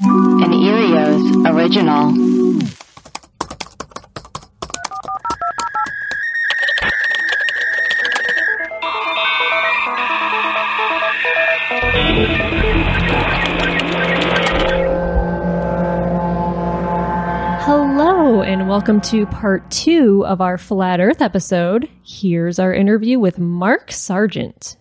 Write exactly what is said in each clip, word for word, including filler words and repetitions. An Erio's original. Hello, and welcome to part two of our Flat Earth episode. Here's our interview with Mark Sargent.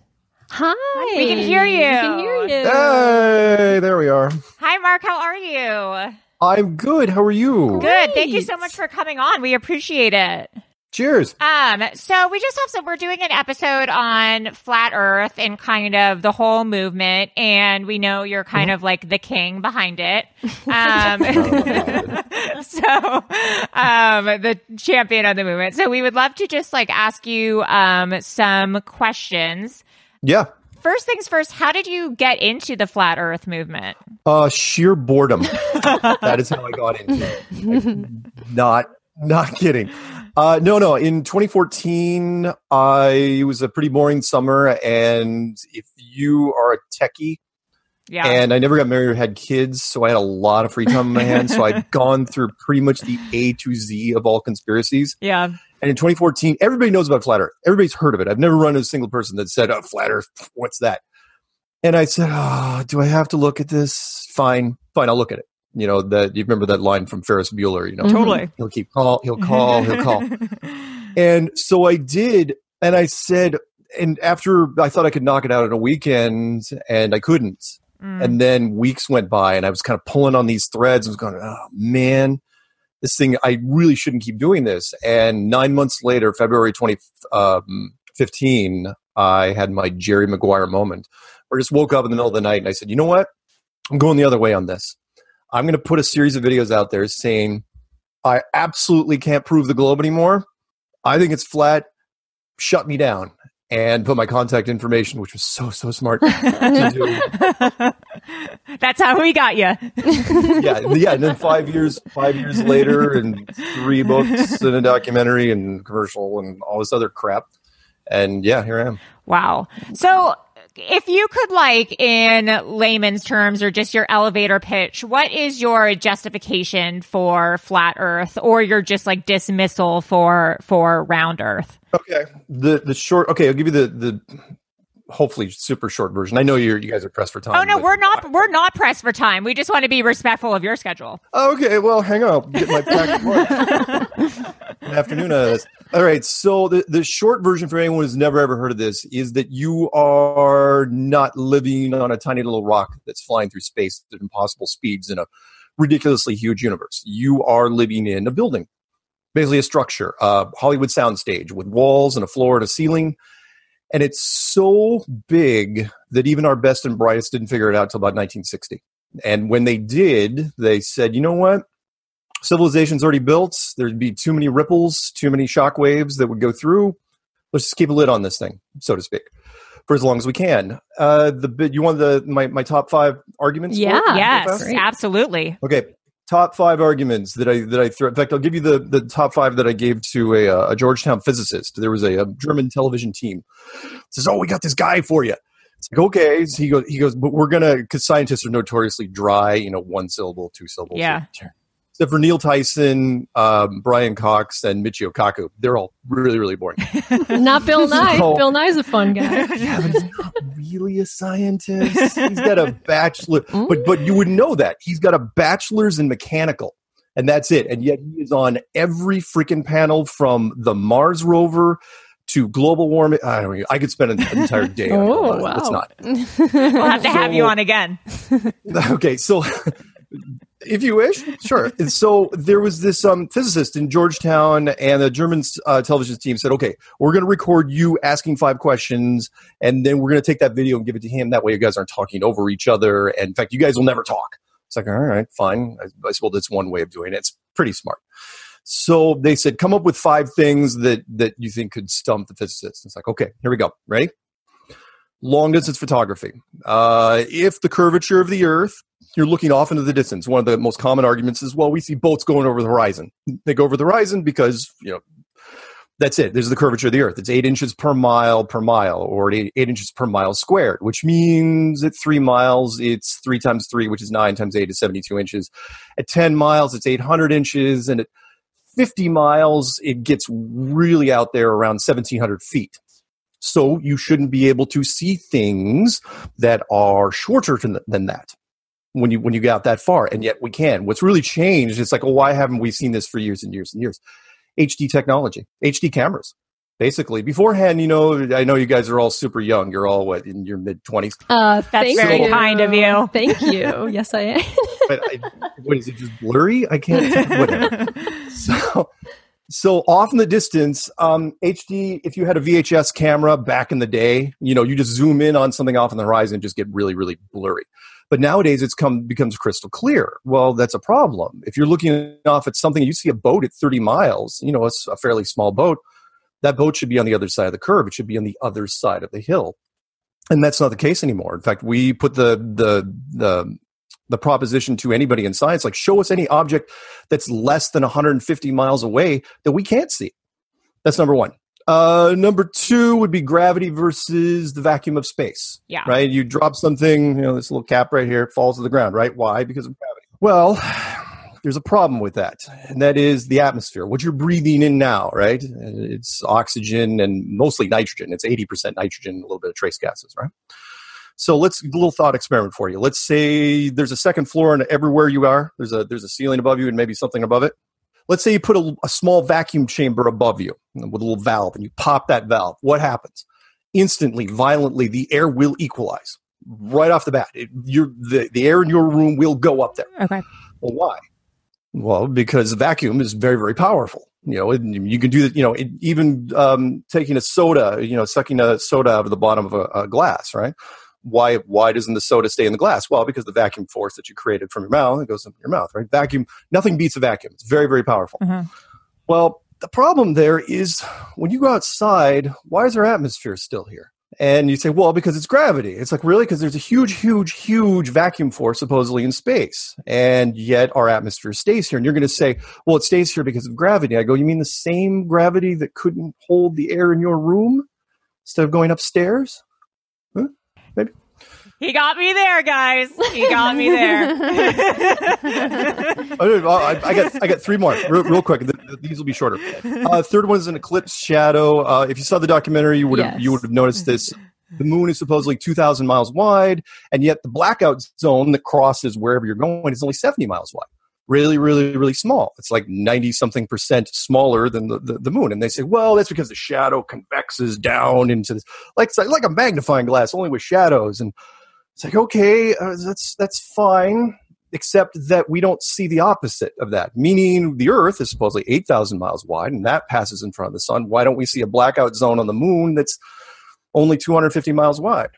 Hi. We can hear you. We can hear you. Hey, there we are. Hi, Mark. How are you? I'm good. How are you? Great. Good. Thank you so much for coming on. We appreciate it. Cheers. Um, so we just have some, we're doing an episode on Flat Earth and kind of the whole movement. And we know you're kind mm-hmm. of like the king behind it. Um, so, um, the champion of the movement. So we would love to just like ask you, um, some questions. Yeah. First things first, how did you get into the Flat Earth movement? Uh, sheer boredom. That is how I got into it. Like, not, not kidding. Uh, no, no. In twenty fourteen, I, it was a pretty boring summer. And if you are a techie, yeah. and I never got married or had kids, so I had a lot of free time on my hands. So I'd gone through pretty much the A to Z of all conspiracies. Yeah. And in twenty fourteen, everybody knows about Flat Earth. Everybody's heard of it. I've never run into a single person that said, oh, Flat Earth, what's that? And I said, oh, do I have to look at this? Fine. Fine, I'll look at it. You know, that you remember that line from Ferris Bueller, you know, totally. He'll keep call, he'll call, he'll call. And so I did. And I said, and after I thought I could knock it out in a weekend and I couldn't. Mm. And then weeks went by and I was kind of pulling on these threads. I was going, oh man, this thing, I really shouldn't keep doing this. And nine months later, February twenty fifteen, I had my Jerry Maguire moment where I just woke up in the middle of the night and I said, you know what? I'm going the other way on this. I'm going to put a series of videos out there saying, I absolutely can't prove the globe anymore. I think it's flat. Shut me down. And put my contact information, which was so, so smart to do. That's how we got you. yeah. Yeah. And then five years, five years later, and three books and a documentary and commercial and all this other crap. And yeah, here I am. Wow. So... if you could, like, in layman's terms or just your elevator pitch, what is your justification for Flat Earth or your just, like, dismissal for for Round Earth? Okay. The the short – okay, I'll give you the, the hopefully super short version. I know you you guys are pressed for time. Oh, no, we're not, we're not pressed for time. We just want to be respectful of your schedule. Okay. Well, hang on. I'll get my pack of Good afternoon. Uh, all right. So the, the short version for anyone who's never ever heard of this is that you are not living on a tiny little rock that's flying through space at impossible speeds in a ridiculously huge universe. You are living in a building, basically a structure, a Hollywood soundstage with walls and a floor and a ceiling. And it's so big that even our best and brightest didn't figure it out until about nineteen sixty. And when they did, they said, you know what? Civilization's already built. There'd be too many ripples, too many shock waves that would go through. Let's just keep a lid on this thing, so to speak, for as long as we can. Uh, the you want the my, my top five arguments? Yeah, yes, absolutely. Okay, top five arguments that I that I threw. In fact, I'll give you the the top five that I gave to a, a Georgetown physicist. There was a, a German television team. It says, "Oh, we got this guy for you." It's like, okay. So he goes, he goes, but we're gonna because scientists are notoriously dry. You know, one syllable, two syllables. Yeah. Except for Neil Tyson, um, Brian Cox, and Michio Kaku. They're all really, really boring. Not Bill Nye. So, Bill Nye's a fun guy. Yeah, but he's not really a scientist. He's got a bachelor. Mm. But but you would know that. He's got a bachelor's in mechanical, and that's it. And yet he is on every freaking panel from the Mars rover to global warming. I don't know, I could spend an entire day on oh, it. Wow. It's not. We'll have to so, have you on again. Okay, so... if you wish, sure. And so there was this um, physicist in Georgetown, and the German uh, television team said, okay, we're going to record you asking five questions, and then we're going to take that video and give it to him. That way you guys aren't talking over each other. And in fact, you guys will never talk. It's like, all right, fine. I, I suppose that's one way of doing it. It's pretty smart. So they said, come up with five things that, that you think could stump the physicist. It's like, okay, here we go. Ready? Long-distance photography. Uh, if the curvature of the Earth, you're looking off into the distance. One of the most common arguments is, well, we see boats going over the horizon. They go over the horizon because, you know, That's it. This is the curvature of the Earth. It's eight inches per mile per mile, or eight, eight inches per mile squared, which means at three miles, it's three times three, which is nine times eight is seventy-two inches. At ten miles, it's eight hundred inches. And at fifty miles, it gets really out there around seventeen hundred feet. So you shouldn't be able to see things that are shorter than that when you when you get out that far. And yet we can. What's really changed, it's like, oh, why haven't we seen this for years and years and years? H D technology, H D cameras, basically. Beforehand, you know, I know you guys are all super young. You're all, what, in your mid-twenties? Uh, that's so very kind of you. Thank you. Yes, I am. But I, what is it, just blurry? I can't tell. Whatever. So, so off in the distance, um, H D, if you had a V H S camera back in the day, you know, you just zoom in on something off on the horizon and just get really, really blurry. But nowadays, it's come becomes crystal clear. Well, that's a problem. If you're looking off at something, you see a boat at thirty miles, you know, it's a fairly small boat. That boat should be on the other side of the curve. It should be on the other side of the hill. And that's not the case anymore. In fact, we put the the the, the proposition to anybody in science, like, show us any object that's less than one hundred fifty miles away that we can't see. That's number one. Uh, number two would be gravity versus the vacuum of space. Yeah. Right? You drop something, you know, this little cap right here, it falls to the ground, right? Why? Because of gravity. Well, there's a problem with that, and that is the atmosphere. What you're breathing in now, right? It's oxygen and mostly nitrogen. It's eighty percent nitrogen, a little bit of trace gases, right? So let's, a little thought experiment for you. Let's say there's a second floor, and everywhere you are, there's a there's a ceiling above you and maybe something above it. Let's say you put a, a small vacuum chamber above you with a little valve, and you pop that valve. What happens? Instantly, violently, the air will equalize right off the bat. It, you're, the, the air in your room will go up there. Okay. Well, why? Well, because the vacuum is very, very powerful. You know, it, you can do that. You know, it, even um, taking a soda, you know, sucking a soda out of the bottom of a, a glass, right? Why? Why doesn't the soda stay in the glass? Well, because the vacuum force that you created from your mouth, it goes into your mouth, right? Vacuum. Nothing beats a vacuum. It's very, very powerful. Mm-hmm. Well, the problem there is when you go outside, why is our atmosphere still here? And you say, well, because it's gravity. It's like, really? Because there's a huge, huge, huge vacuum force supposedly in space, and yet our atmosphere stays here. And you're going to say, well, it stays here because of gravity. I go, you mean the same gravity that couldn't hold the air in your room instead of going upstairs? Huh? Maybe. He got me there, guys. He got me there. I, I got I got three more real, real quick. These will be shorter. Uh, third one is an eclipse shadow. Uh, if you saw the documentary, you would have yes. you would have noticed this. The moon is supposedly two thousand miles wide, and yet the blackout zone that crosses wherever you're going is only seventy miles wide. Really, really, really small. It's like ninety-something percent smaller than the, the, the moon. And they say, well, that's because the shadow convexes down into this. Like, it's like, like a magnifying glass, only with shadows. And it's like, okay, uh, that's that's fine, except that we don't see the opposite of that. Meaning the Earth is supposedly eight thousand miles wide, and that passes in front of the sun. Why don't we see a blackout zone on the moon that's only two hundred fifty miles wide?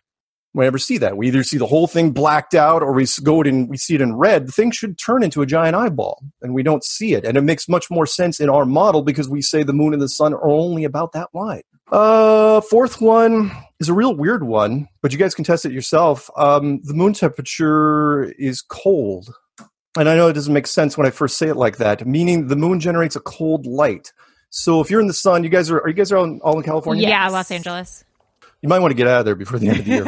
We never see that. We either see the whole thing blacked out, or we go and we see it in red. The thing should turn into a giant eyeball, and we don't see it. And it makes much more sense in our model because we say the moon and the sun are only about that wide. Uh, fourth one is a real weird one, but you guys can test it yourself. Um, the moon temperature is cold. And I know it doesn't make sense when I first say it like that, meaning the moon generates a cold light. So if you're in the sun, you guys are, are you guys are all in, all in California? Yeah, Los Angeles. You might want to get out of there before the end of the year.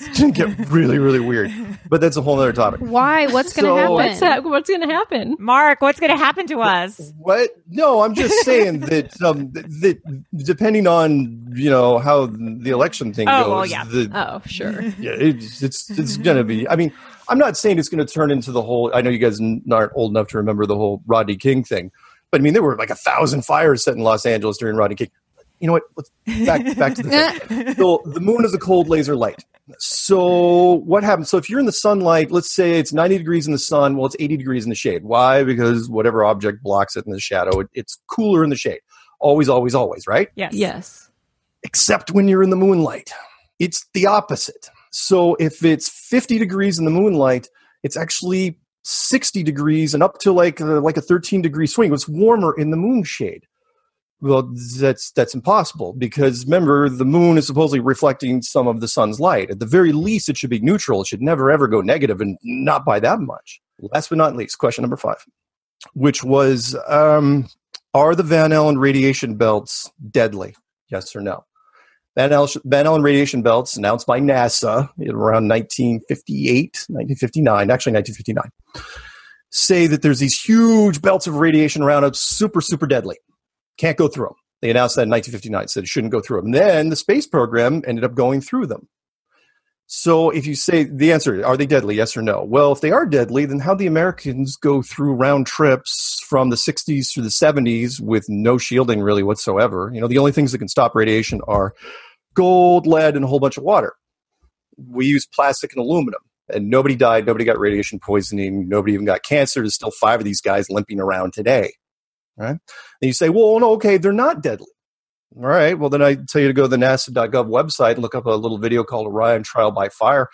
It's going to get really, really weird. But that's a whole other topic. Why? What's going to so, happen? What's going to happen? Mark, what's going to happen to us? What? No, I'm just saying that, um, that depending on, you know, how the election thing oh, goes. Well, yeah. The, oh, sure. Yeah, it, it's it's going to be. I mean, I'm not saying it's going to turn into the whole. I know you guys aren't old enough to remember the whole Rodney King thing. But, I mean, there were like a thousand fires set in Los Angeles during Rodney King. You know what? Let's back back to the thing. So the moon is a cold laser light. So what happens? So if you're in the sunlight, let's say it's ninety degrees in the sun. Well, it's eighty degrees in the shade. Why? Because whatever object blocks it in the shadow, it, it's cooler in the shade. Always, always, always, right? Yes. Yes. Except when you're in the moonlight. It's the opposite. So if it's fifty degrees in the moonlight, it's actually sixty degrees and up to like a, like a thirteen degree swing. It's warmer in the moon shade. Well, that's that's impossible because, remember, the moon is supposedly reflecting some of the sun's light. At the very least, it should be neutral. It should never, ever go negative, and not by that much. Last but not least, question number five, which was um, Are the Van Allen radiation belts deadly? Yes or no? Van Allen, Van Allen radiation belts, announced by NASA around nineteen fifty-eight, nineteen fifty-nine, actually nineteen fifty-nine, say that there's these huge belts of radiation around us, super, super deadly. Can't go through them. They announced that in nineteen fifty-nine, said it shouldn't go through them. And then the space program ended up going through them. So if you say the answer, are they deadly, yes or no? Well, if they are deadly, then how'd the Americans go through round trips from the sixties through the seventies with no shielding really whatsoever? You know, the only things that can stop radiation are gold, lead, and a whole bunch of water. We use plastic and aluminum, and nobody died, nobody got radiation poisoning, nobody even got cancer. There's still five of these guys limping around today, right? And you say, well, no, okay, they're not deadly. All right, well, then I tell you to go to the NASA dot gov website and look up a little video called Orion Trial by Fire,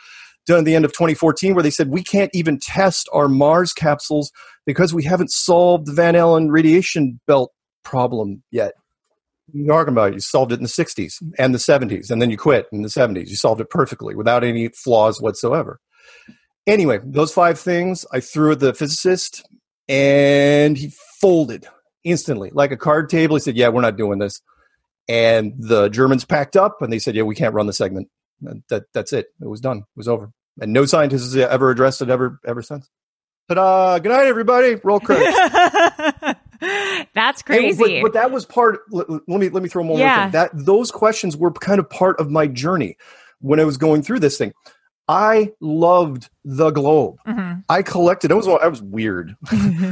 done at the end of twenty fourteen, where they said we can't even test our Mars capsules because we haven't solved the Van Allen radiation belt problem yet. What are you talking about? You solved it in the sixties and the seventies, and then you quit in the seventies. You solved it perfectly without any flaws whatsoever. Anyway, those five things I threw at the physicist, and he folded instantly. Like a card table, he said, yeah, we're not doing this. And the Germans packed up, and they said, yeah, we can't run the segment. That, that's it. It was done. It was over. And no scientist has ever addressed it ever ever since. Ta-da! Good night, everybody. Roll credits. That's crazy. And, but, but that was part – let me let me throw one yeah. more thing. That, those questions were kind of part of my journey when I was going through this thing. I loved the globe. Mm-hmm. I collected – I was, I was weird.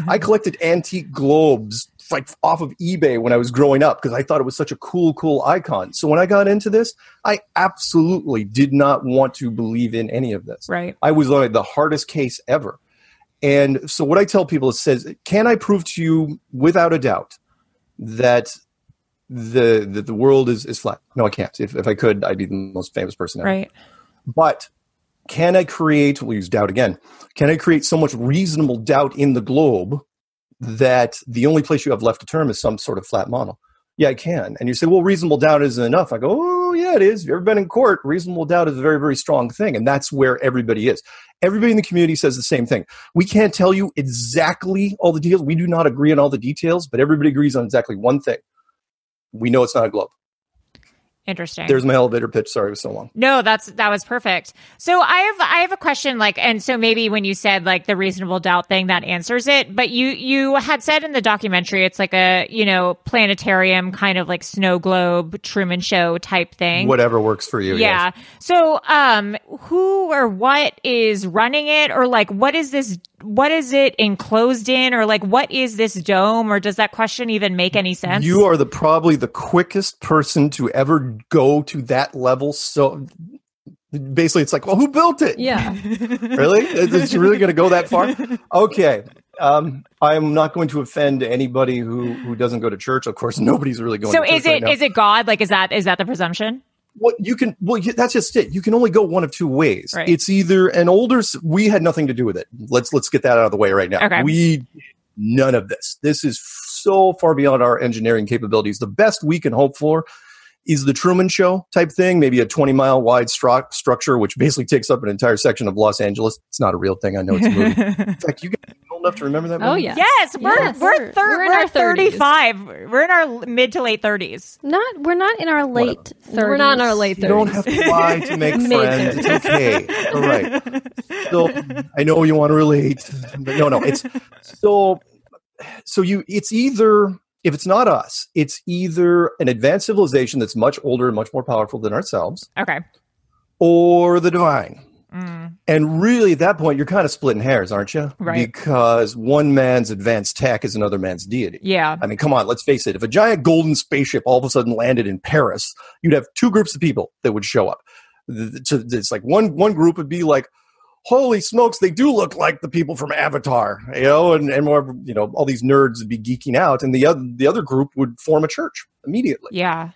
I collected antique globes like off of eBay when I was growing up because I thought it was such a cool, cool icon. So when I got into this, I absolutely did not want to believe in any of this. Right. I was like the hardest case ever. And so what I tell people is, says, can I prove to you without a doubt that the that the world is, is flat? No, I can't. If, if I could, I'd be the most famous person ever. Right. But can I create, we'll use doubt again, can I create so much reasonable doubt in the globe that the only place you have left to term is some sort of flat model? Yeah, I can. And you say, well, reasonable doubt isn't enough. I go, oh, yeah, it is. If you've ever been in court, reasonable doubt is a very, very strong thing. And that's where everybody is. Everybody in the community says the same thing. We can't tell you exactly all the details. We do not agree on all the details, but everybody agrees on exactly one thing. We know it's not a globe. Interesting. There's my elevator pitch. Sorry, it was so long. No, that's that was perfect. So I have I have a question, like, and so maybe when you said like the reasonable doubt thing, that answers it. But you you had said in the documentary it's like a, you know, planetarium kind of like snow globe Truman Show type thing. Whatever works for you. Yeah. Yes. So um, who or what is running it, or like what is this? What is it enclosed in, or like what is this dome, or does that question even make any sense? You are the probably the quickest person to ever go to that level. So basically it's like, well, who built it? Yeah. Really? Is it really going to go that far? Okay. Um, I'm not going to offend anybody who, who doesn't go to church. Of course, nobody's really going so to church. So is it, right is it God? Like, is that, is that the presumption? What you can, well, that's just it. You can only go one of two ways. Right. It's either an older, we had nothing to do with it. Let's, let's get that out of the way right now. Okay. We, none of this, this is so far beyond our engineering capabilities. The best we can hope for is the Truman Show type thing, maybe a twenty mile wide stru- structure, which basically takes up an entire section of Los Angeles. It's not a real thing. I know it's a movie. In fact, you guys are old enough to remember that movie? Oh, yeah. Yes. We're, yes. We're, thir- we're in we're our thirty-five. thirties. We're in our mid to late thirties. Not, we're not in our late Whatever. thirties. We're not in our late thirties. You don't have to lie to make friends. It's okay. All right. So I know you want to relate, but no, no. It's so, so you, it's either, if it's not us, it's either an advanced civilization that's much older and much more powerful than ourselves. Okay. Or the divine. Mm. And really at that point, you're kind of splitting hairs, aren't you? Right. Because one man's advanced tech is another man's deity. Yeah. I mean, come on, let's face it. If a giant golden spaceship all of a sudden landed in Paris, you'd have two groups of people that would show up. So it's like one, one group would be like, holy smokes, they do look like the people from Avatar, you know, and, and more, you know, all these nerds would be geeking out, and the other the other group would form a church immediately. Yeah.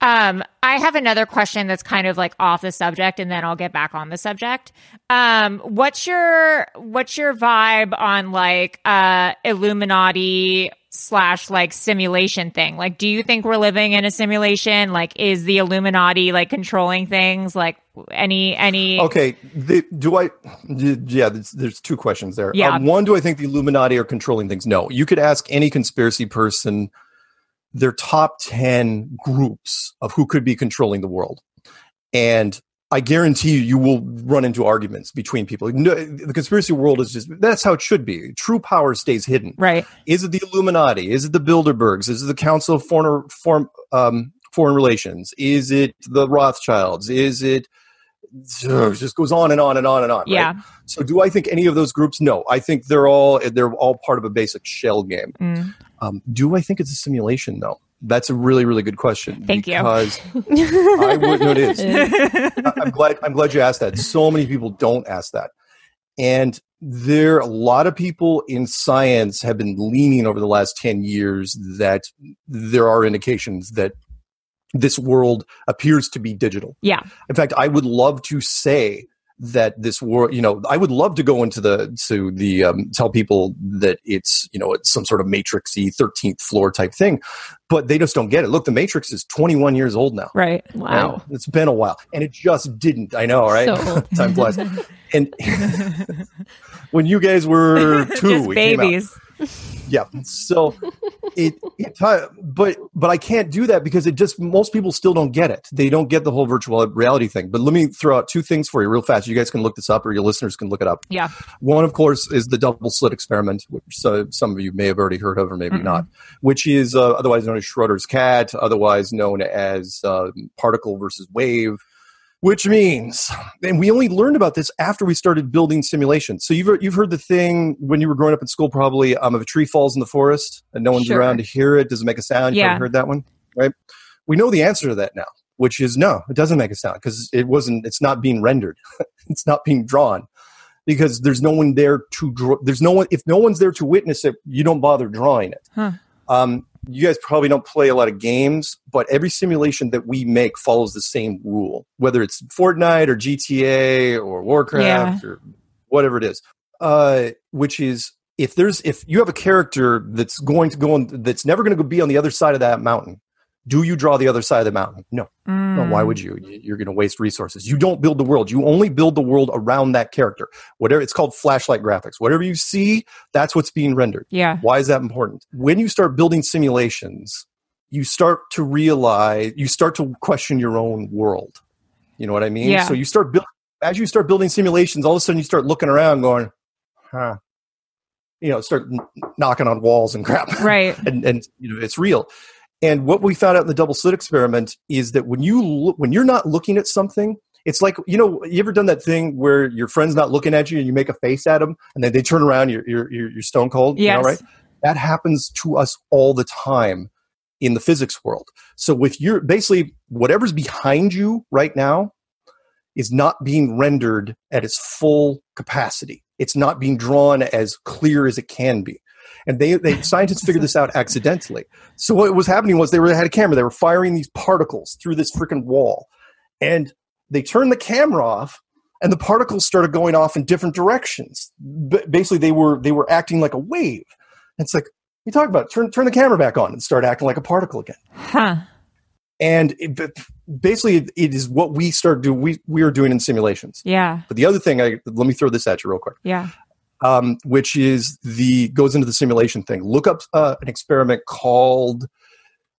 Um, I have another question that's kind of like off the subject, and then I'll get back on the subject. Um, what's your what's your vibe on like uh, Illuminati slash like simulation thing? Like, do you think we're living in a simulation? Like, is the Illuminati like controlling things? Like, any any okay the, do I yeah there's, there's two questions there. Yeah. Um, one, do I think the Illuminati are controlling things? No, you could ask any conspiracy person their top ten groups of who could be controlling the world. And I guarantee you, you will run into arguments between people. No, the conspiracy world is just, that's how it should be. True power stays hidden. Right. Is it the Illuminati? Is it the Bilderbergs? Is it the Council of Foreign, Foreign, um, Foreign Relations? Is it the Rothschilds? Is it, so it just goes on and on and on and on. Yeah. Right? So do I think any of those groups? No, I think they're all, they're all part of a basic shell game. Mm. Um, do I think it's a simulation though? That's a really, really good question. Thank you. I would, no, it is. I'm glad, I'm glad you asked that. So many people don't ask that. And there, a lot of people in science have been leaning over the last ten years that there are indications that this world appears to be digital. Yeah. In fact, I would love to say that this world, you know, I would love to go into the, to the, um, tell people that it's, you know, it's some sort of matrix-y thirteenth floor type thing, but they just don't get it. Look, the Matrix is twenty-one years old now. Right. Wow. And it's been a while. And it just didn't. I know, right? So old. Time flies. And when you guys were two, just we babies. Came out. Yeah. So it, it, but, but I can't do that because it just, most people still don't get it. They don't get the whole virtual reality thing. But let me throw out two things for you real fast. You guys can look this up or your listeners can look it up. Yeah. One, of course, is the double slit experiment, which uh, some of you may have already heard of or maybe mm-hmm. not, which is uh, otherwise known as Schrodinger's cat, otherwise known as uh, particle versus wave. Which means, and we only learned about this after we started building simulations. So you've you've heard the thing when you were growing up in school, probably, um, if a tree falls in the forest and no one's sure. around to hear it, does it make a sound? Yeah. You've heard that one, right? We know the answer to that now, which is no, it doesn't make a sound because it wasn't. It's not being rendered. It's not being drawn because there's no one there to draw. There's no one. If no one's there to witness it, you don't bother drawing it. Huh. Um, you guys probably don't play a lot of games, but every simulation that we make follows the same rule, whether it's Fortnite or G T A or Warcraft yeah. or whatever it is, uh, which is if there's if you have a character that's going to go on, that's never going to be on the other side of that mountain, do you draw the other side of the mountain? No. Mm. No, why would you? You're going to waste resources. You don't build the world. You only build the world around that character. Whatever it's called, flashlight graphics. Whatever you see, that's what's being rendered. Yeah. Why is that important? When you start building simulations, you start to realize, you start to question your own world. You know what I mean? Yeah. So you start building, as you start building simulations, all of a sudden you start looking around going, huh. You know, start knocking on walls and crap. Right. and, and you know, it's real. And what we found out in the double slit experiment is that when you lo- when you're not looking at something, it's like, you know, you ever done that thing where your friend's not looking at you and you make a face at them and then they turn around, you're you're, you're stone cold, yes. You know, right? That happens to us all the time in the physics world. So if you're basically whatever's behind you right now is not being rendered at its full capacity. It's not being drawn as clear as it can be. And they, they scientists figured this out accidentally. So what was happening was they were, they had a camera. They were firing these particles through this freaking wall. And they turned the camera off, and the particles started going off in different directions. But basically, they were they were acting like a wave. And it's like, we talk about it. Turn, turn the camera back on and start acting like a particle again. Huh. And it, basically, it is what we start do. We, we are doing in simulations. Yeah. But the other thing, I, let me throw this at you real quick. Yeah. Um, which is the goes into the simulation thing. Look up uh, an experiment called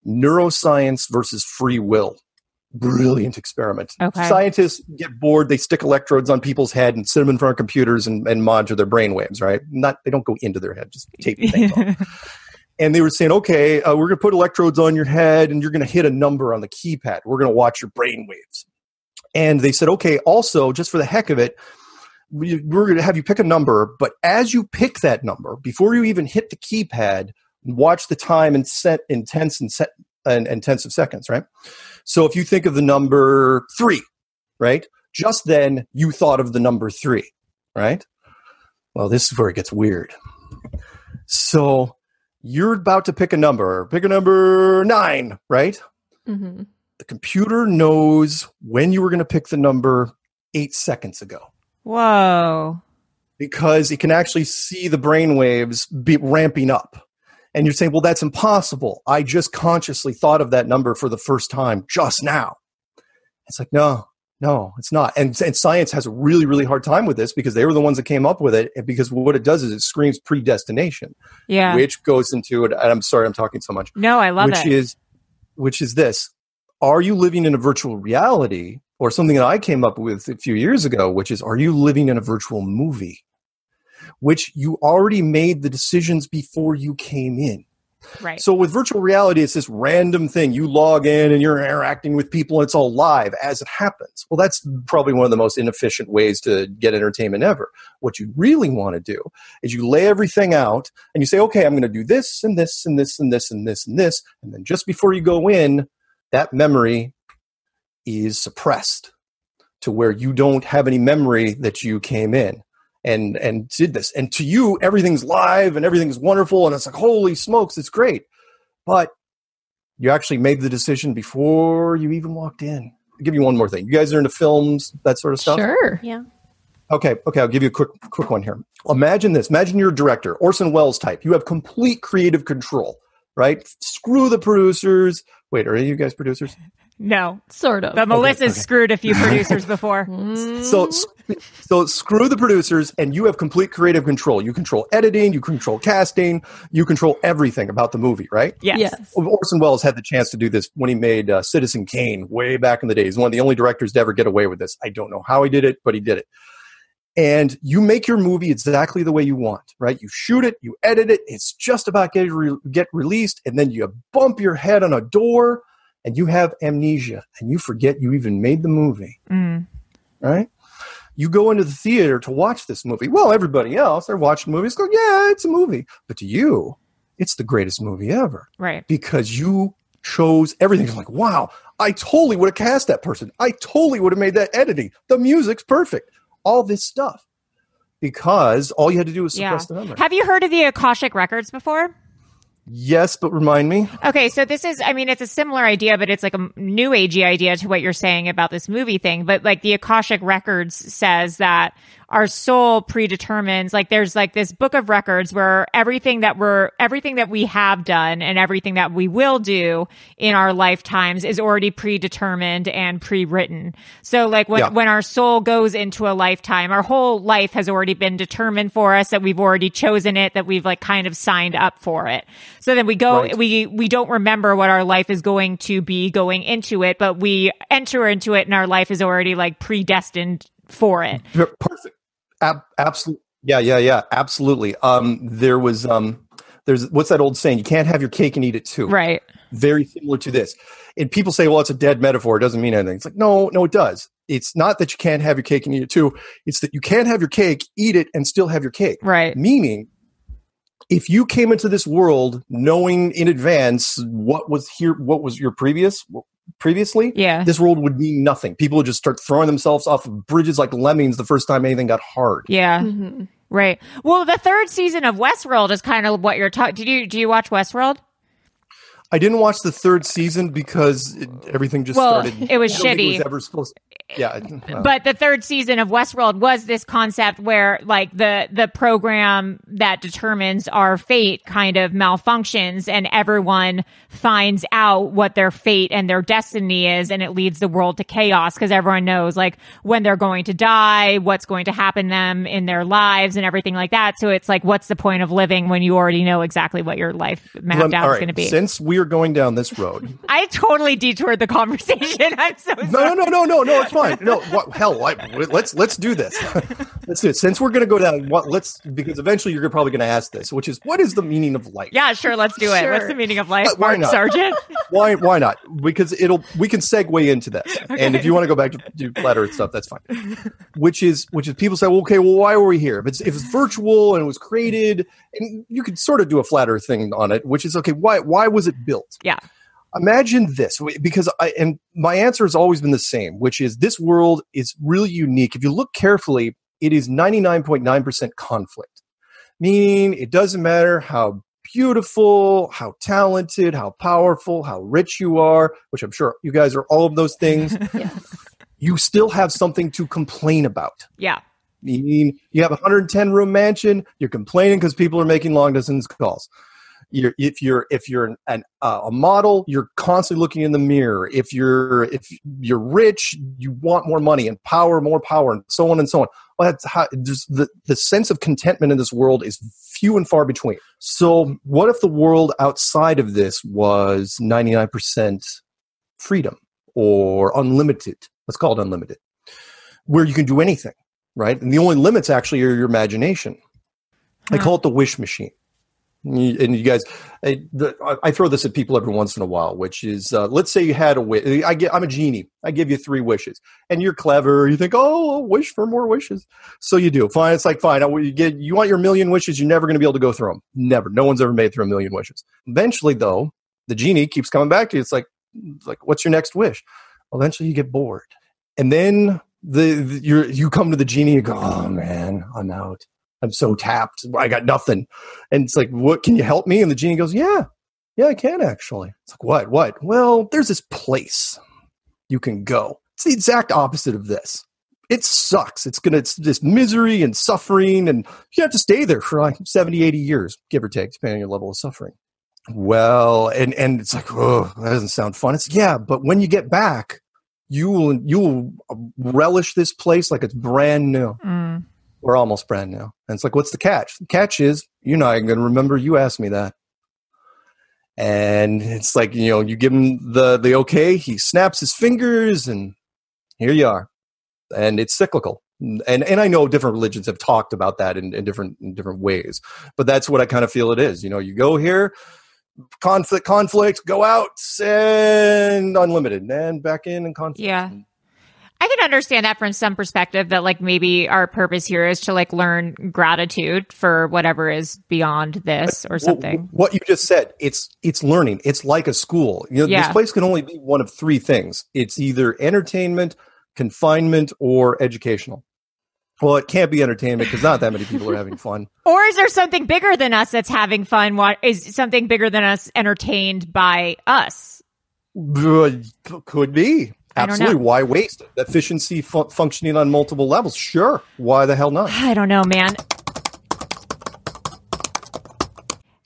Neuroscience versus Free Will. Brilliant experiment. Okay. Scientists get bored. They stick electrodes on people's head and sit them in front of computers and, and monitor their brain waves, right? Not, they don't go into their head, just tape things off. And they were saying, okay, uh, we're going to put electrodes on your head and you're going to hit a number on the keypad. We're going to watch your brain waves. And they said, okay, also, just for the heck of it, we're going to have you pick a number, but as you pick that number, before you even hit the keypad, watch the time in set in tenths and set and, and tenths of seconds, right? So if you think of the number three, right? Just then you thought of the number three, right? Well, this is where it gets weird. So you're about to pick a number, pick a number nine, right? Mm-hmm. The computer knows when you were going to pick the number eight seconds ago. Whoa. Because it can actually see the brain waves be ramping up. And you're saying, well, that's impossible. I just consciously thought of that number for the first time just now. It's like, no, No, it's not. And, and science has a really, really hard time with this because they were the ones that came up with it. And because what it does is it screams predestination, yeah. which goes into it. And I'm sorry, I'm talking so much. No, I love which it. Which is, which is this. Are you living in a virtual reality or something that I came up with a few years ago, which is, are you living in a virtual movie, which you already made the decisions before you came in? Right. So with virtual reality, it's this random thing. You log in and you're interacting with people and it's all live as it happens. Well, that's probably one of the most inefficient ways to get entertainment ever. What you really want to do is you lay everything out and you say, okay, I'm going to do this and this and this and this and this and this. And then just before you go in, that memory is suppressed to where you don't have any memory that you came in. And and did this. And to you, everything's live and everything's wonderful. And it's like, holy smokes, it's great. But you actually made the decision before you even walked in. I'll give you one more thing. You guys are into films, that sort of stuff? Sure. Yeah. Okay. Okay. I'll give you a quick quick one here. Imagine this. Imagine you're a director, Orson Welles type. You have complete creative control, right? Screw the producers. Wait, are you guys producers? No, sort of. But okay, Melissa's okay. screwed a few producers before. so, so screw the producers, and you have complete creative control. You control editing, you control casting, you control everything about the movie, right? Yes. yes. Orson Welles had the chance to do this when he made uh, Citizen Kane way back in the day. He's one of the only directors to ever get away with this. I don't know how he did it, but he did it. And you make your movie exactly the way you want, right? You shoot it, you edit it, it's just about get re- get released, and then you bump your head on a door, and you have amnesia, and you forget you even made the movie, mm. right? You go into the theater to watch this movie. Well, everybody else, they're watching movies, go, yeah, it's a movie. But to you, it's the greatest movie ever. Right. Because you chose everything. It's like, wow, I totally would have cast that person. I totally would have made that editing. The music's perfect. All this stuff. Because all you had to do was suppress yeah. the memory. Have you heard of the Akashic Records before? Yes, but remind me. Okay, so this is, I mean, it's a similar idea, but it's like a new agey idea to what you're saying about this movie thing. But like the Akashic Records says that our soul predetermines, like there's like this book of records where everything that we're, everything that we have done and everything that we will do in our lifetimes is already predetermined and pre-written. So like when, yeah. when our soul goes into a lifetime, our whole life has already been determined for us, that we've already chosen it, that we've like kind of signed up for it. So then we go, right. we, we don't remember what our life is going to be going into it, but we enter into it and our life is already like predestined for it. Perfect. Ab- absolutely. Yeah, yeah, yeah. Absolutely. Um, there was, um, there's, what's that old saying? You can't have your cake and eat it too. Right. Very similar to this. And people say, well, it's a dead metaphor. It doesn't mean anything. It's like, no, no, it does. It's not that you can't have your cake and eat it too. It's that you can't have your cake, eat it, and still have your cake. Right. Meaning, if you came into this world knowing in advance what was here, what was your previous, previously, yeah. this world would mean nothing. People would just start throwing themselves off of bridges like lemmings the first time anything got hard. Yeah, mm-hmm. right. Well, the third season of Westworld is kind of what you're talking. Did you do you watch Westworld? I didn't watch the third season because it, everything just well, started. It was shitty. It was ever supposed to- Yeah, uh, but the third season of Westworld was this concept where, like, the the program that determines our fate kind of malfunctions, and everyone finds out what their fate and their destiny is, and it leads the world to chaos because everyone knows, like, when they're going to die, what's going to happen to them in their lives, and everything like that. So it's like, what's the point of living when you already know exactly what your life mapped Lem- out right. is going to be? Since we are going down this road, I totally detoured the conversation. I'm so no, sorry. no, no, no, no, no. It's fine. No, what, hell, I, let's let's do this. Let's do it. Since we're going to go down, what, let's because eventually you're probably going to ask this, which is, what is the meaning of life? Yeah, sure. Let's do it. Sure. What's the meaning of life, Mark Sargent? Why why not? Because it'll we can segue into that. Okay. And if you want to go back to do flat Earth stuff, that's fine. Which is which is people say, well, okay, well, why were we here? If it's if it's virtual and it was created, and you could sort of do a flat Earth thing on it, which is okay. Why why was it built? Yeah. Imagine this, because I, and my answer has always been the same, which is this world is really unique. If you look carefully, it is ninety-nine point nine percent conflict, meaning it doesn't matter how beautiful, how talented, how powerful, how rich you are, which I'm sure you guys are all of those things. Yes. You still have something to complain about. Yeah. Meaning you have a one hundred ten room mansion, you're complaining because people are making long distance calls. You're, if you're if you're an, an, uh, a model, you're constantly looking in the mirror. If you're if you're rich, you want more money and power, more power, and so on and so on. Well, that's how, the the sense of contentment in this world is few and far between. So, what if the world outside of this was ninety-nine percent freedom or unlimited? Let's call it unlimited, where you can do anything, right? And the only limits actually are your imagination. Huh. I call it the wish machine. And you guys, I, the, I throw this at people every once in a while, which is, uh, let's say you had a wish. I get, I'm a genie. I give you three wishes, and you're clever. You think, oh, I'll wish for more wishes. So you do. Fine. It's like, fine. I, you, get, you want your million wishes. You're never going to be able to go through them. Never. No one's ever made through a million wishes. Eventually, though, the genie keeps coming back to you. It's like, like what's your next wish? Eventually, you get bored. And then the, the you're, you come to the genie. You go, oh, man, I'm out. I'm so tapped. I got nothing. And it's like, what, can you help me? And the genie goes, yeah, yeah, I can actually. It's like, what, what? Well, there's this place you can go. It's the exact opposite of this. It sucks. It's going to, it's this misery and suffering, and you have to stay there for like seventy, eighty years, give or take, depending on your level of suffering. Well, and, and it's like, oh, that doesn't sound fun. It's yeah, but when you get back, you will, you will relish this place like it's brand new. Mm. We're almost brand new. And it's like, what's the catch? The catch is, you're not going to remember you asked me that. And it's like, you know, you give him the, the okay, he snaps his fingers, and here you are. And it's cyclical. And and I know different religions have talked about that in, in, different, in different ways. But that's what I kind of feel it is. You know, you go here, conflict, conflict, go out, and unlimited. And back in and conflict. Yeah. I can understand that from some perspective, that like maybe our purpose here is to like learn gratitude for whatever is beyond this or something. What you just said, it's it's learning. It's like a school. You know, yeah. This place can only be one of three things. It's either entertainment, confinement, or educational. Well, it can't be entertainment because not that many people are having fun. Or is there something bigger than us that's having fun? What is something bigger than us entertained by us? Could be. Absolutely. Why waste it? Efficiency fu- functioning on multiple levels. Sure. Why the hell not? I don't know, man.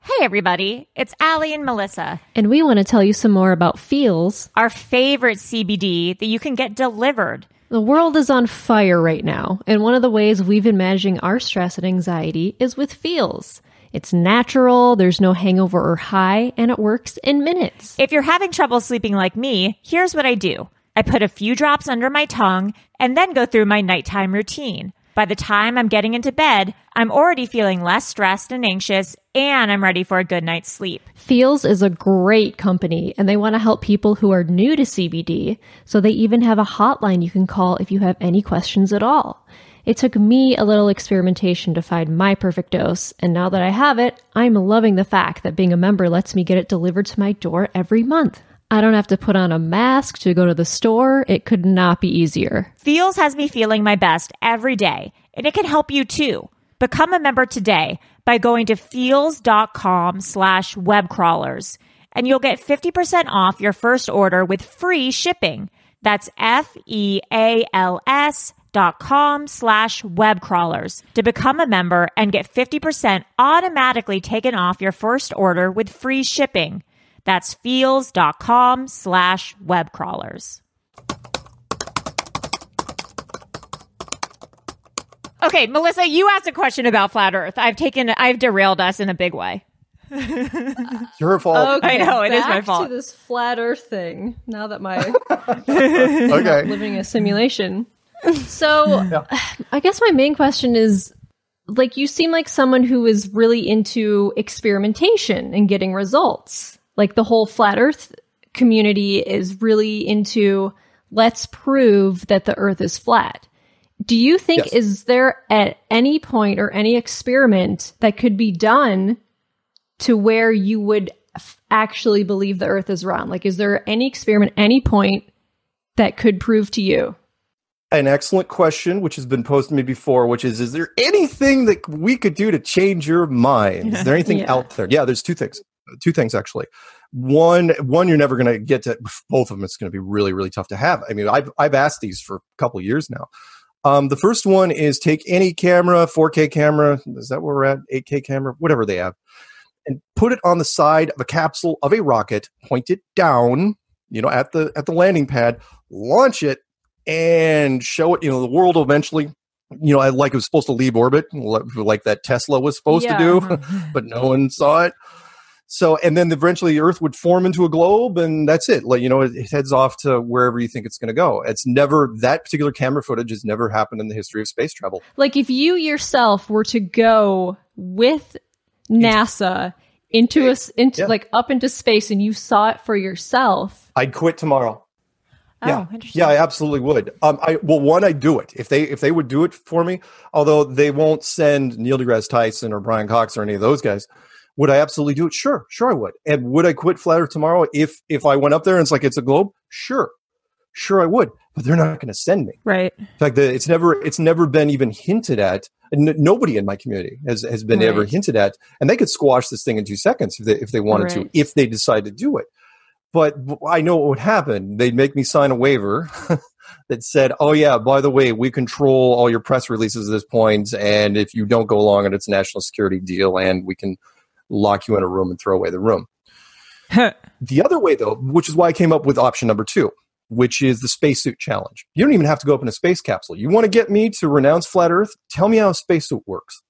Hey, everybody. It's Allie and Melissa. And we want to tell you some more about Feels, our favorite C B D that you can get delivered. The world is on fire right now. And one of the ways we've been managing our stress and anxiety is with Feels. It's natural, there's no hangover or high, and it works in minutes. If you're having trouble sleeping like me, here's what I do. I put a few drops under my tongue and then go through my nighttime routine. By the time I'm getting into bed, I'm already feeling less stressed and anxious, and I'm ready for a good night's sleep. Feels is a great company, and they want to help people who are new to C B D, so they even have a hotline you can call if you have any questions at all. It took me a little experimentation to find my perfect dose, and now that I have it, I'm loving the fact that being a member lets me get it delivered to my door every month. I don't have to put on a mask to go to the store. It could not be easier. Feels has me feeling my best every day, and it can help you too. Become a member today by going to feels.com slash webcrawlers, and you'll get fifty percent off your first order with free shipping. That's F E A L S dot com slash webcrawlers to become a member and get fifty percent automatically taken off your first order with free shipping. That's feels.com slash webcrawlers. Okay, Melissa, you asked a question about Flat Earth. I've taken, I've derailed us in a big way. Your fault. Okay, I know, it is my fault. Back to this Flat Earth thing, now that my okay. living a simulation. So yeah. I guess my main question is, like, you seem like someone who is really into experimentation and getting results. Like the whole Flat Earth community is really into, let's prove that the Earth is flat. Do you think, yes. is there at any point or any experiment that could be done to where you would f- actually believe the Earth is round? Like, is there any experiment, any point that could prove to you? An excellent question, which has been posed to me before, which is, is there anything that we could do to change your mind? Is there anything yeah. out there? Yeah, there's two things. Two things, actually. One, one you're never going to get to. Both of them, it's going to be really, really tough to have. I mean, I've I've asked these for a couple of years now. Um, the first one is take any camera, four K camera, is that where we're at? eight K camera, whatever they have. and put it on the side of a capsule of a rocket, point it down, you know, at the at the landing pad, launch it, and show it, you know, the world eventually, you know, like it was supposed to leave orbit, like that Tesla was supposed yeah. to do, but no one saw it. So, and then eventually the Earth would form into a globe, and that's it. Like, you know, it, it heads off to wherever you think it's going to go. It's never, that particular camera footage has never happened in the history of space travel. Like, if you yourself were to go with NASA into us, into yeah. like up into space, and you saw it for yourself, I'd quit tomorrow. Oh, yeah. Interesting. Yeah, I absolutely would. Um, I well, one, I do it if they if they would do it for me. Although they won't send Neil deGrasse Tyson or Brian Cox or any of those guys. Would I absolutely do it? Sure, sure I would. And would I quit Flat Earth tomorrow if if I went up there and it's like it's a globe? Sure, sure I would. But they're not going to send me. Right. In fact, the, it's never it's never been even hinted at. And n- nobody in my community has, has been right. ever hinted at. And they could squash this thing in two seconds if they if they wanted right. to, if they decide to do it. But I know what would happen. They'd make me sign a waiver that said, oh, yeah, by the way, we control all your press releases at this point, and if you don't go along, and it's a national security deal, and we can lock you in a room and throw away the room. The other way, though, which is why I came up with option number two, which is the spacesuit challenge. You don't even have to go up in a space capsule. You want to get me to renounce Flat Earth? Tell me how a spacesuit works.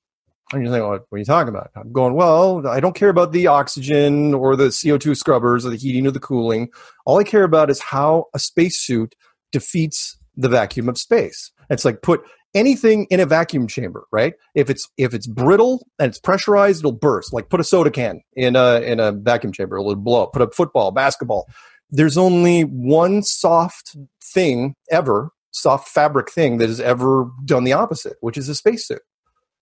And you're saying, well, what are you talking about? I'm going, well, I don't care about the oxygen or the C O two scrubbers or the heating or the cooling. All I care about is how a spacesuit defeats the vacuum of space. It's like put anything in a vacuum chamber, right? If it's if it's brittle and it's pressurized, it'll burst. Like put a soda can in a in a vacuum chamber, it'll blow up. Put a football, basketball. There's only one soft thing ever, soft fabric thing that has ever done the opposite, which is a spacesuit.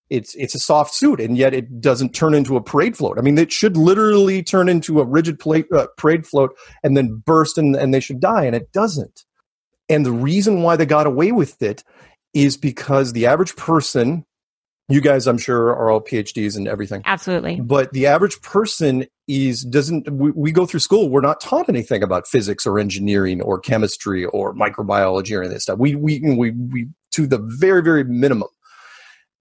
It's it's a soft suit, and yet it doesn't turn into a parade float. I mean, it should literally turn into a rigid plate, uh, parade float and then burst, and, and they should die, and it doesn't. And the reason why they got away with it is because the average person, you guys, I'm sure, are all P H Ds and everything. Absolutely. But the average person is doesn't, we, we go through school, we're not taught anything about physics or engineering or chemistry or microbiology or any of this stuff. We, we, we, we to the very, very minimum.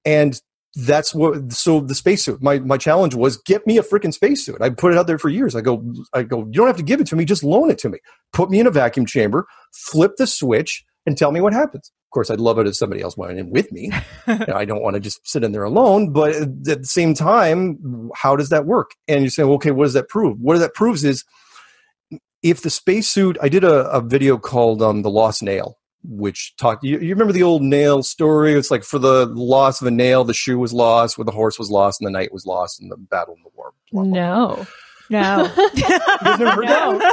And that's what, so the spacesuit, my, my challenge was get me a freaking spacesuit. I put it out there for years. I go, I go, you don't have to give it to me. Just loan it to me. Put me in a vacuum chamber, flip the switch, and tell me what happens. Of course, I'd love it if somebody else went in with me. I don't want to just sit in there alone. But at the same time, how does that work? And you say, okay, what does that prove? What that proves is if the spacesuit, I did a, a video called um, The Lost Nail, which talked, you, you remember the old nail story? It's like for the loss of a nail, the shoe was lost, where the horse was lost, and the knight was lost, and the battle and the war. Blah, blah, no. No. Never, no.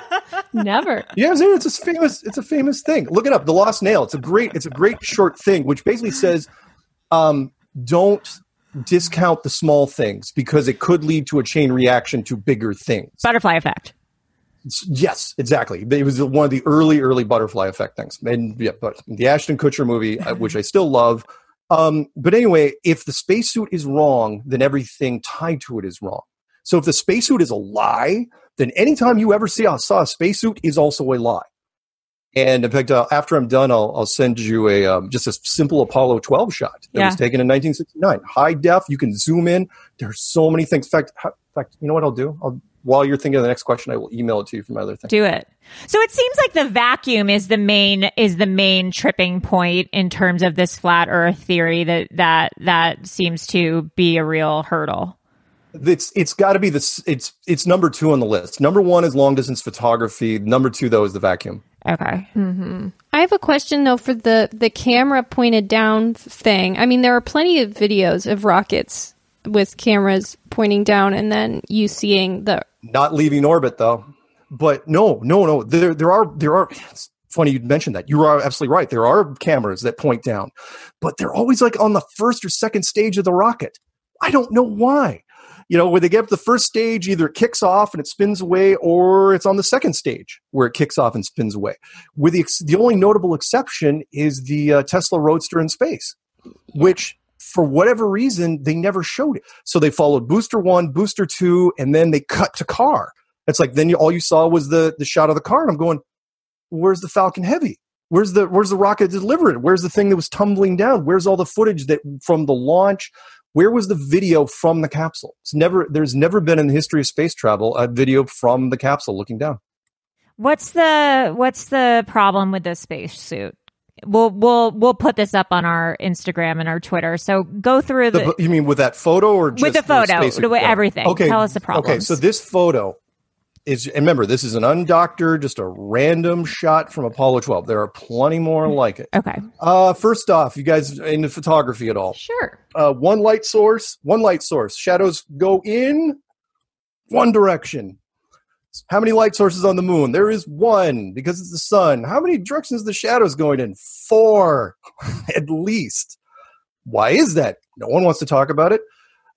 Never. Yeah, it's a famous it's a famous thing. Look it up, The Lost Nail. It's a great it's a great short thing, which basically says um, don't discount the small things because it could lead to a chain reaction to bigger things. Butterfly effect. Yes, exactly. It was one of the early, early butterfly effect things. And yeah, but the Ashton Kutcher movie, which I still love. Um, but anyway, if the spacesuit is wrong, then everything tied to it is wrong. So if the spacesuit is a lie, then anytime you ever see I saw a spacesuit is also a lie. And in fact, uh, after I'm done, I'll, I'll send you a um, just a simple Apollo twelve shot that yeah. was taken in nineteen sixty-nine. High def, you can zoom in. There's so many things. In fact, in fact, you know what I'll do? I'll While you're thinking of the next question, I will email it to you from my other thing. Do it. So it seems like the vacuum is the main is the main tripping point in terms of this flat Earth theory that that that seems to be a real hurdle. It's it's got to be this. It's it's number two on the list. Number one is long distance photography. Number two though is the vacuum. Okay. Mm-hmm. I have a question though for the the camera pointed down thing. I mean, there are plenty of videos of rockets with cameras pointing down, and then you seeing the not leaving orbit though. But no, no, no. There, there are, there are. It's funny you mentioned that. You are absolutely right. There are cameras that point down, but they're always like on the first or second stage of the rocket. I don't know why. You know, when they get up the first stage, either it kicks off and it spins away, or it's on the second stage where it kicks off and spins away. With the ex- the only notable exception is the uh, Tesla Roadster in space, which. For whatever reason, they never showed it. So they followed booster one, booster two, and then they cut to car. It's like then you, all you saw was the the shot of the car. And I'm going, where's the Falcon Heavy? Where's the where's the rocket delivered? Where's the thing that was tumbling down? Where's all the footage that from the launch? Where was the video from the capsule? It's never. There's never been in the history of space travel a video from the capsule looking down. What's the What's the problem with this spacesuit? We'll we'll we'll put this up on our Instagram and our Twitter. So go through the. the you mean with that photo or just with the photo, the with everything? Okay, tell us the problem. Okay, so this photo is. And remember, this is an undoctored, just a random shot from Apollo twelve. There are plenty more like it. Okay. Uh, first off, you guys into photography at all? Sure. Uh, one light source. One light source. Shadows go in one direction. How many light sources on the moon? There is one because it's the sun. How many directions is the shadows going in? Four, at least. Why is that? No one wants to talk about it.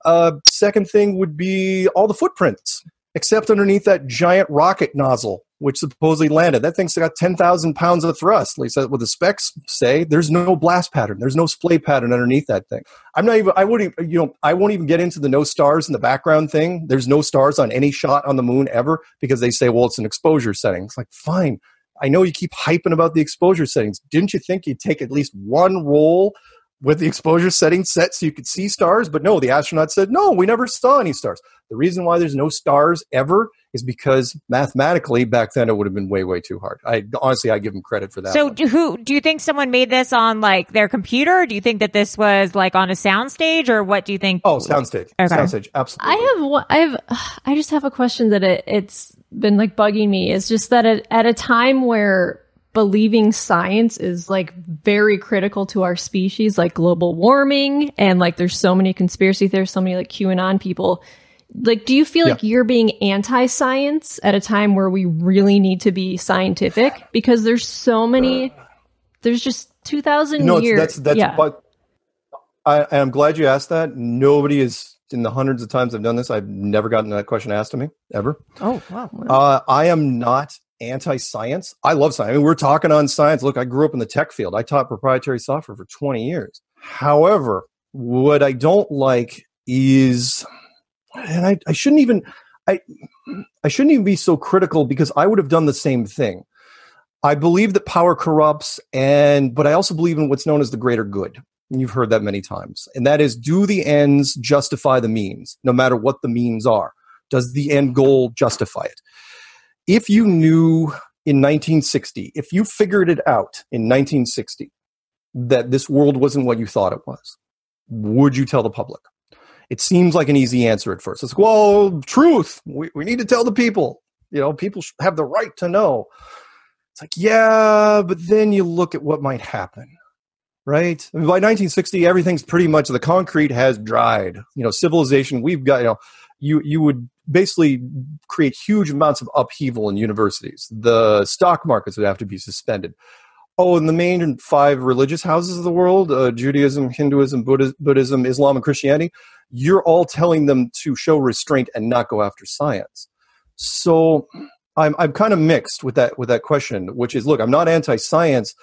Uh, second thing would be all the footprints, except underneath that giant rocket nozzle, which supposedly landed. That thing's got ten thousand pounds of thrust. At least that's what the specs say. There's no blast pattern. There's no splay pattern underneath that thing. I'm not even. I wouldn't. You know. I won't even get into the no stars in the background thing. There's no stars on any shot on the moon ever because they say, well, it's an exposure setting. It's like, fine. I know you keep hyping about the exposure settings. Didn't you think you'd take at least one roll with the exposure setting set so you could see stars? But no, the astronaut said, no, we never saw any stars. The reason why there's no stars ever is because mathematically back then it would have been way, way too hard. I honestly, I give him credit for that. So do, who, do you think someone made this on like their computer? Do you think that this was like on a soundstage or what do you think? Oh, soundstage. Okay. Soundstage. Absolutely. I have, one, I have, I just have a question that it, it's been like bugging me. It's just that it, at a time where believing science is like very critical to our species, like global warming. And like, there's so many conspiracy theories, so many like QAnon people. Like, do you feel yeah. like you're being anti-science at a time where we really need to be scientific? Because there's so many, there's just two thousand no, years. That's, that's, yeah. but I, I'm glad you asked that. Nobody is, in the hundreds of times I've done this, I've never gotten that question asked to me, ever. Oh, wow. Uh, I am not anti-science. I love science. I mean, we're talking on science. Look, I grew up in the tech field. I taught proprietary software for twenty years. However, what I don't like is, and I, I shouldn't even, I, I shouldn't even be so critical because I would have done the same thing. I believe that power corrupts, and but I also believe in what's known as the greater good. And you've heard that many times, and that is, do the ends justify the means, no matter what the means are? Does the end goal justify it? If you knew in nineteen sixty, if you figured it out in nineteen sixty, that this world wasn't what you thought it was, would you tell the public? It seems like an easy answer at first. It's like, well, truth, we, we need to tell the people. You know, people have the right to know. It's like, yeah, but then you look at what might happen, right? I mean, by nineteen sixty, everything's pretty much, the concrete has dried. You know, civilization, we've got, you know, you, you would basically create huge amounts of upheaval in universities. The stock markets would have to be suspended. Oh, and the main five religious houses of the world, uh, Judaism, Hinduism, Buddha- Buddhism, Islam, and Christianity, you're all telling them to show restraint and not go after science. So I'm I'm kind of mixed with that with that question, which is, look, I'm not anti-science,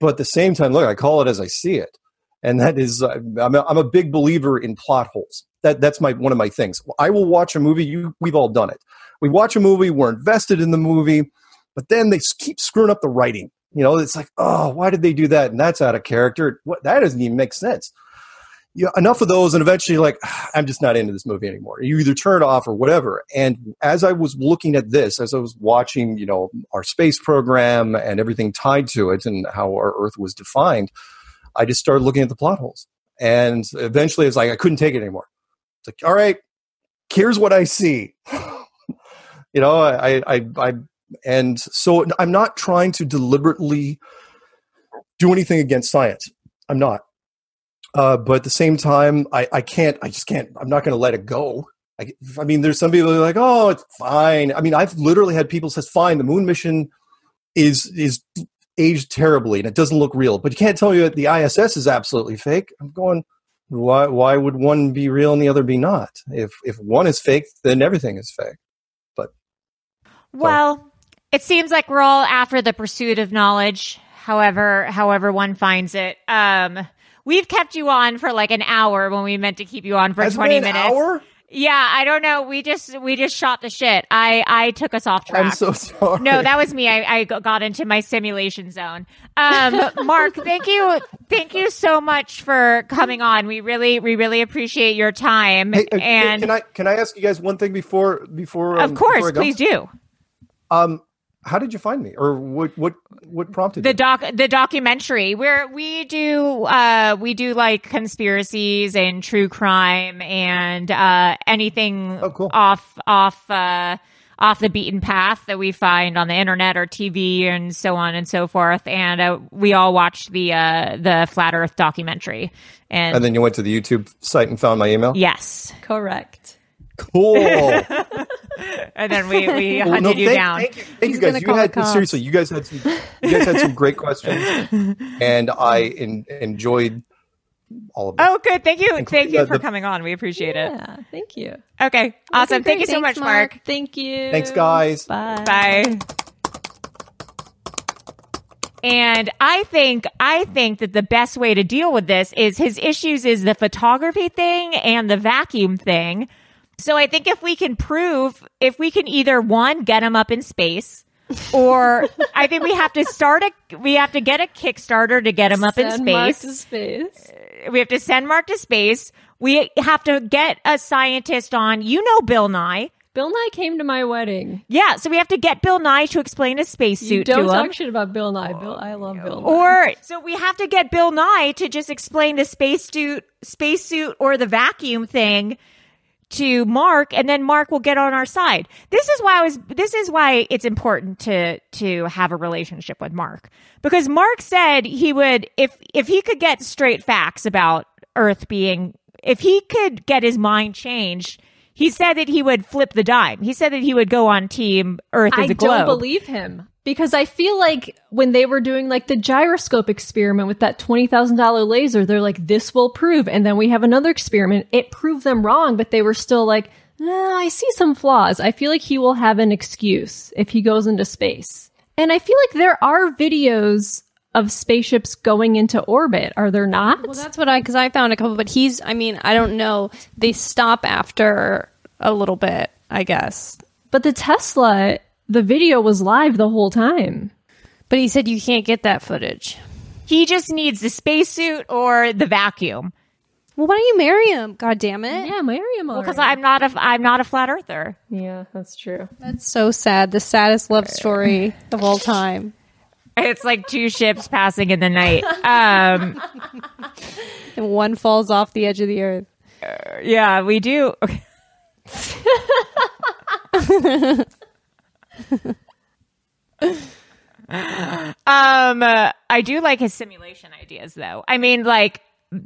but at the same time, look, I call it as I see it. And that is, I'm a, I'm a big believer in plot holes. That that's my one of my things. I will watch a movie. You, we've all done it. We watch a movie, we're invested in the movie, but then they keep screwing up the writing. You know, it's like, oh, why did they do that? And that's out of character. What, that doesn't even make sense. Yeah, enough of those, and eventually you're like, I'm just not into this movie anymore. You either turn it off or whatever. And as I was looking at this, as I was watching, you know, our space program and everything tied to it and how our Earth was defined, I just started looking at the plot holes. And eventually it's like, I couldn't take it anymore. It's like, all right, here's what I see. You know, I, I, I, and so I'm not trying to deliberately do anything against science. I'm not. Uh, but at the same time, I, I can't, I just can't, I'm not going to let it go. I, I mean, there's some people who are like, oh, it's fine. I mean, I've literally had people say, fine, the moon mission is is aged terribly and it doesn't look real. But you can't tell me that the I S S is absolutely fake. I'm going, why Why would one be real and the other be not? If, if one is fake, then everything is fake. But Well, so. It seems like we're all after the pursuit of knowledge, however, however one finds it. Um We've kept you on for like an hour when we meant to keep you on for Has twenty it been an minutes. Hour? Yeah, I don't know. We just we just shot the shit. I, I took us off track. I'm so sorry. No, that was me. I, I got into my simulation zone. Um, Mark, thank you, thank you so much for coming on. We really we really appreciate your time. Hey, and can I can I ask you guys one thing before before? Um, of course, before I go? Please do. Um. How did you find me, or what? What? What prompted the doc? It? The documentary where we do, uh, we do like conspiracies and true crime and uh, anything oh, cool. off, off, uh, off the beaten path that we find on the internet or T V and so on and so forth. And uh, we all watched the uh, the Flat Earth documentary. And, and then you went to the YouTube site and found my email. Yes, correct. Cool. And then we, we hunted well, no, you thank, down. Thank you, thank you guys. You had seriously, you guys had some, you guys had some great questions, and I in, enjoyed all of them. Oh, good. Thank you. Including, thank you uh, for the, coming on. We appreciate yeah, it. Yeah. Thank you. Okay. Awesome. Thank you so Thanks, much, Mark. Mark. Thank you. Thanks, guys. Bye. Bye. And I think I think that the best way to deal with this is his issues is the photography thing and the vacuum thing. So I think if we can prove, if we can either one, get him up in space, or I think we have to start a, we have to get a Kickstarter to get him up in space. Send Mark to space. We have to send Mark to space. We have to get a scientist on, you know, Bill Nye. Bill Nye came to my wedding. Yeah, so we have to get Bill Nye to explain his spacesuit to him. Don't talk shit about Bill Nye. Bill, I love Bill Nye. Or so we have to get Bill Nye to just explain the spacesuit, spacesuit, or the vacuum thing to Mark, and then Mark will get on our side. This is why I was. This is why it's important to to have a relationship with Mark, because Mark said he would if if he could get straight facts about Earth being. If he could get his mind changed, he said that he would flip the dime. He said that he would go on Team Earth as a globe. I don't believe him. Because I feel like when they were doing like the gyroscope experiment with that twenty thousand dollars laser, they're like, this will prove. And then we have another experiment. It proved them wrong, but they were still like, nah, I see some flaws. I feel like he will have an excuse if he goes into space. And I feel like there are videos of spaceships going into orbit. Are there not? Well, that's what I, because I found a couple, but he's, I mean, I don't know. They stop after a little bit, I guess. But the Tesla... The video was live the whole time. But he said you can't get that footage. He just needs the spacesuit or the vacuum. Well, why don't you marry him? God damn it. Yeah, marry him already. Because well, I'm not a I'm not a flat earther. Yeah, that's true. That's so sad. The saddest love story of all time. It's like two ships passing in the night. Um, and one falls off the edge of the earth. Uh, yeah, we do. um uh, I do like his simulation ideas though. I mean, like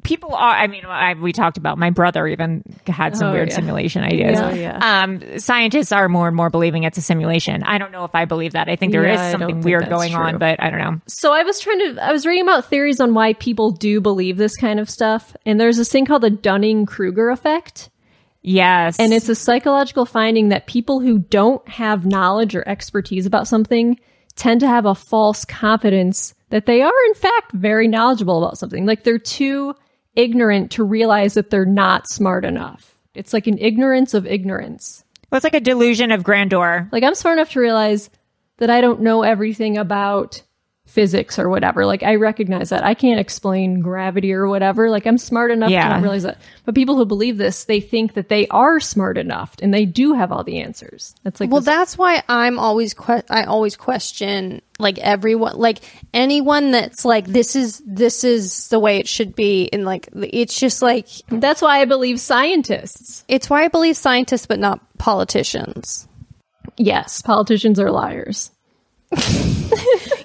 people are I mean I, we talked about my brother even had some oh, weird yeah. simulation ideas. Yeah, yeah. Um scientists are more and more believing it's a simulation. I don't know if I believe that. I think there yeah, is something weird going true. on, but I don't know. So I was trying to I was reading about theories on why people do believe this kind of stuff, and there's this thing called the Dunning-Kruger effect. Yes. And it's a psychological finding that people who don't have knowledge or expertise about something tend to have a false confidence that they are, in fact, very knowledgeable about something. Like they're too ignorant to realize that they're not smart enough. It's like an ignorance of ignorance. Well, it's like a delusion of grandeur. Like I'm smart enough to realize that I don't know everything about physics or whatever. Like I recognize that I can't explain gravity or whatever. Like I'm smart enough yeah. to not realize that. But people who believe this, they think that they are smart enough and they do have all the answers. That's like, well, this- that's why I'm always, que- I always question like everyone, like anyone that's like, this is, this is the way it should be. And like, it's just like, that's why I believe scientists. It's why I believe scientists, but not politicians. Yes. Politicians are liars.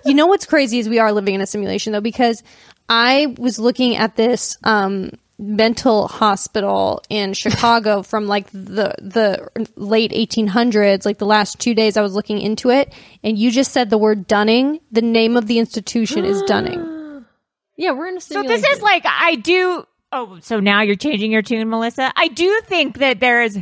You know what's crazy is we are living in a simulation though, because I was looking at this um mental hospital in Chicago from like the the late eighteen hundreds, like the last two days I was looking into it, and you just said the word Dunning. The name of the institution is Dunning. Yeah, we're in a simulation. So this is like I do oh so now you're changing your tune, Melissa. I do think that there is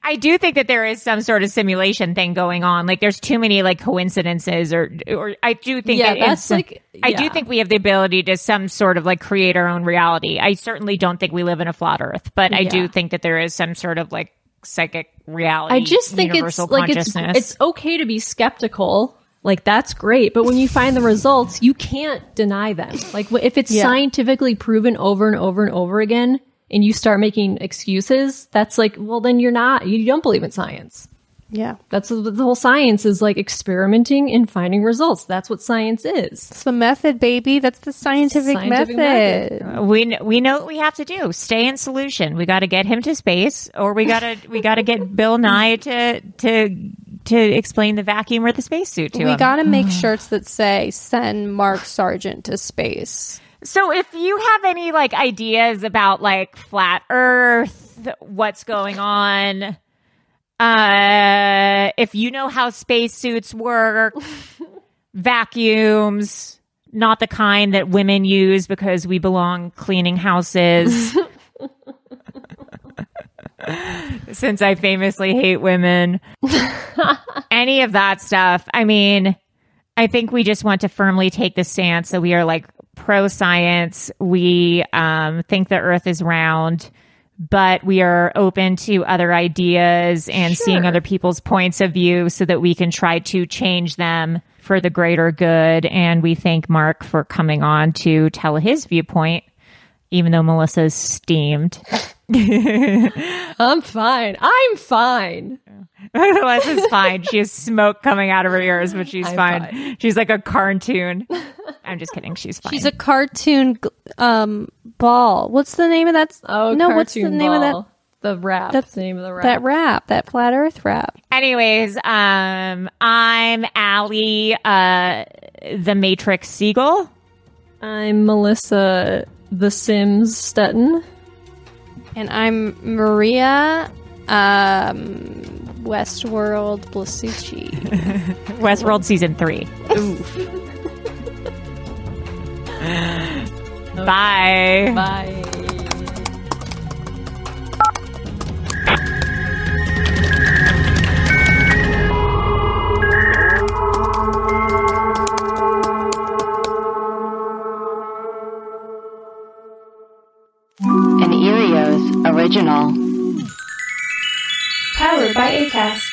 I do think that there is some sort of simulation thing going on. Like there's too many like coincidences or, or I do think, yeah, that that's like, yeah. I do think we have the ability to some sort of like create our own reality. I certainly don't think we live in a flat earth, but I yeah. do think that there is some sort of like psychic reality. I just think it's like it's it's okay to be skeptical. Like, that's great. But when you find the results, you can't deny them. Like, if it's yeah. scientifically proven over and over and over again, and you start making excuses, that's like, well, then you're not, you don't believe in science. Yeah. That's the whole science is like experimenting and finding results. That's what science is. It's the method, baby. That's the scientific, scientific method. method. We we know what we have to do. Stay in solution. We got to get him to space, or we got to we got to get Bill Nye to to to explain the vacuum or the spacesuit to we him. We got to make shirts that say "Send Mark Sargent to space." So if you have any like ideas about like flat Earth, what's going on? Uh, if you know how spacesuits work, vacuums, not the kind that women use because we belong cleaning houses. Since I famously hate women. Any of that stuff. I mean, I think we just want to firmly take the stance that we are like pro-science. We um, think the Earth is round. But we are open to other ideas and sure. seeing other people's points of view so that we can try to change them for the greater good. And we thank Mark for coming on to tell his viewpoint, even though Melissa's steamed. I'm fine. I'm fine. Melissa's fine. She has smoke coming out of her ears, but she's fine. fine. She's like a cartoon. I'm just kidding. She's fine. She's a cartoon um, ball. What's the name of that? Oh, no, what's the name ball. of that? The rap. That's the name of the rap. That rap. That flat Earth rap. Anyways, um, I'm Allie, uh, the Matrix Siegel. I'm Melissa, the Sims Stetton. And I'm Maria, um, Westworld Blasucci. Westworld Season three. Oof. Okay. Bye. Bye. An Erio's original. Powered by Acast.